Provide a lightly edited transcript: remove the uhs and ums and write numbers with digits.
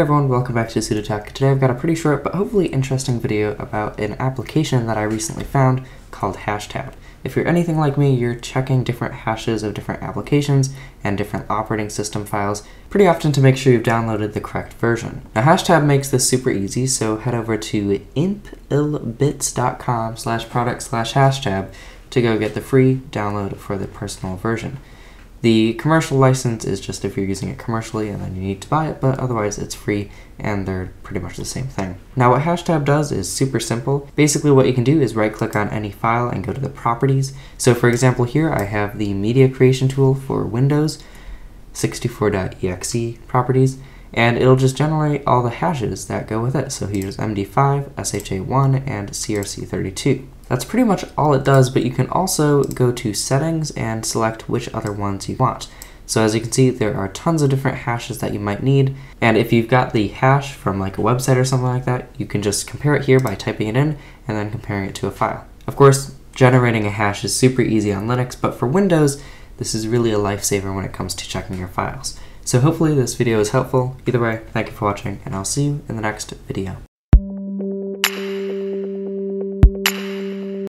Hey everyone, welcome back to SudoTech. Today I've got a pretty short but hopefully interesting video about an application that I recently found called HashTab. If you're anything like me, you're checking different hashes of different applications and different operating system files pretty often to make sure you've downloaded the correct version. Now HashTab makes this super easy, so head over to impilbits.com/product/HashTab to go get the free download for the personal version. The commercial license is just if you're using it commercially and then you need to buy it, but otherwise it's free and they're pretty much the same thing. Now what HashTab does is super simple. Basically what you can do is right click on any file and go to the properties. So for example here I have the media creation tool for Windows 64.exe properties, and it'll just generate all the hashes that go with it. So here's MD5, SHA1, and CRC32. That's pretty much all it does, but you can also go to settings and select which other ones you want. So as you can see, there are tons of different hashes that you might need, and if you've got the hash from like a website or something like that, you can just compare it here by typing it in and then comparing it to a file. Of course, generating a hash is super easy on Linux, but for Windows, this is really a lifesaver when it comes to checking your files. So hopefully this video is helpful. Either way, thank you for watching, and I'll see you in the next video.